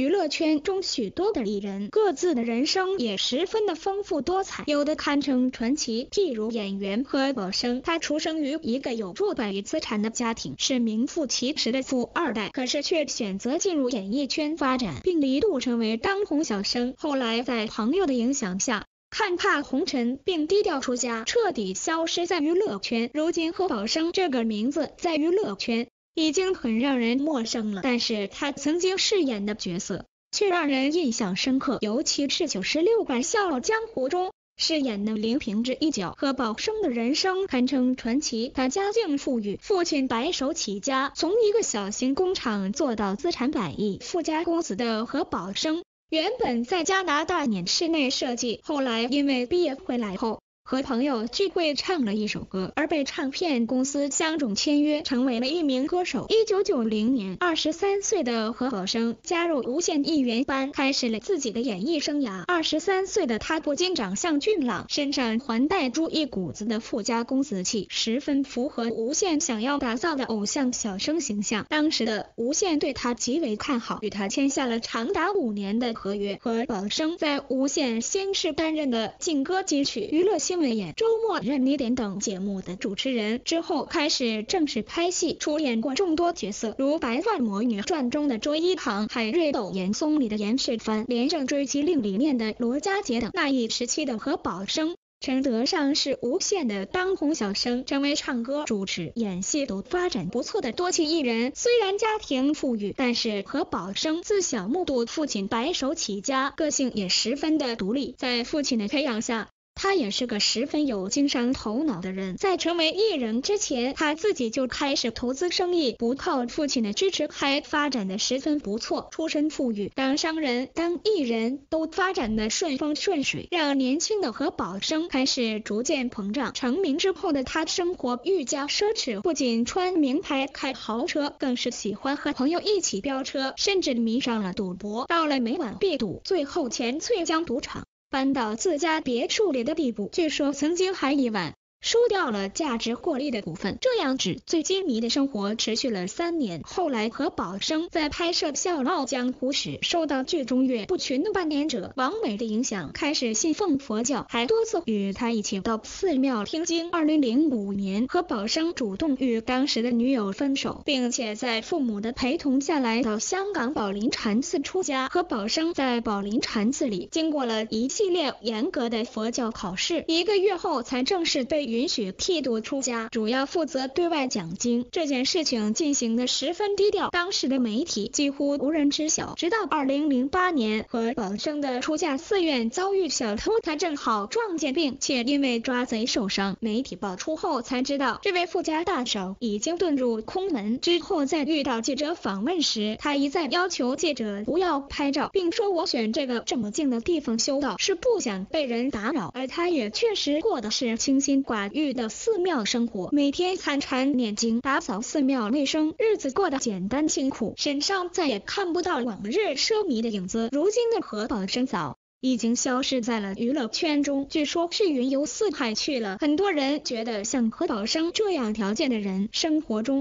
娱乐圈中许多的艺人各自的人生也十分的丰富多彩，有的堪称传奇，譬如演员何宝生，他出生于一个有100亿资产的家庭，是名副其实的富二代，可是却选择进入演艺圈发展，并一度成为当红小生。后来在朋友的影响下，看怕红尘并低调出家，彻底消失在娱乐圈。如今何宝生这个名字在娱乐圈已经很让人陌生了，但是他曾经饰演的角色却让人印象深刻，尤其是96版《笑傲江湖》中饰演的林平之一角。何宝生的人生堪称传奇，他家境富裕，父亲白手起家，从一个小型工厂做到资产100亿富家公子的何宝生，原本在加拿大念室内设计，后来因为毕业回来后和朋友聚会唱了一首歌，而被唱片公司相中签约，成为了一名歌手。1990年，23岁的何宝生加入无线艺员班，开始了自己的演艺生涯。23岁的他不禁长相俊朗，身上还带出一股子的富家公子气，十分符合无线想要打造的偶像小生形象。当时的无线对他极为看好，与他签下了长达5年的合约。何宝生在无线先是担任了劲歌金曲、娱乐新闻、周末任你点等节目的主持人，之后开始正式拍戏，出演过众多角色，如《白发魔女传》中的卓一航、《海瑞斗严嵩》里的严世蕃、《廉政追缉令》里面的罗家杰等。那一时期的何宝生称得上是无线的当红小生，成为唱歌、主持、演戏都发展不错的多栖艺人。虽然家庭富裕，但是何宝生自小目睹父亲白手起家，个性也十分的独立，在父亲的培养下，他也是个十分有经商头脑的人。在成为艺人之前，他自己就开始投资生意，不靠父亲的支持，还发展的十分不错。出身富裕，当商人、当艺人都发展的顺风顺水，让年轻的何宝生开始逐渐膨胀。成名之后的他生活愈加奢侈，不仅穿名牌、开豪车，更是喜欢和朋友一起飙车，甚至迷上了赌博，到了每晚必赌，最后乾脆将赌场搬到自家别墅里的地步，据说曾经还一晚输掉了价值过亿的股份。这样纸醉金迷的生活持续了3年。后来何宝生在拍摄《笑傲江湖》时，受到剧中岳不群的扮演者王伟的影响，开始信奉佛教，还多次与他一起到寺庙听经。2005年，何宝生主动与当时的女友分手，并且在父母的陪同下来到香港宝林禅寺出家。何宝生在宝林禅寺里经过了一系列严格的佛教考试，1个月后才正式被允许剃度出家，主要负责对外讲经。这件事情进行的十分低调，当时的媒体几乎无人知晓。直到2008年，何宝生的出家寺院遭遇小偷，他正好撞见并且因为抓贼受伤。媒体爆出后才知道，这位富家大少已经遁入空门。之后在遇到记者访问时，他一再要求记者不要拍照，并说我选这个这么静的地方修道是不想被人打扰。而他也确实过的是清心寡欲的寺庙生活，每天参禅念经，打扫寺庙卫生，日子过得简单清苦，身上再也看不到往日奢靡的影子。如今的何宝生早已经消失在了娱乐圈中，据说是云游四海去了。很多人觉得像何宝生这样条件的人，生活中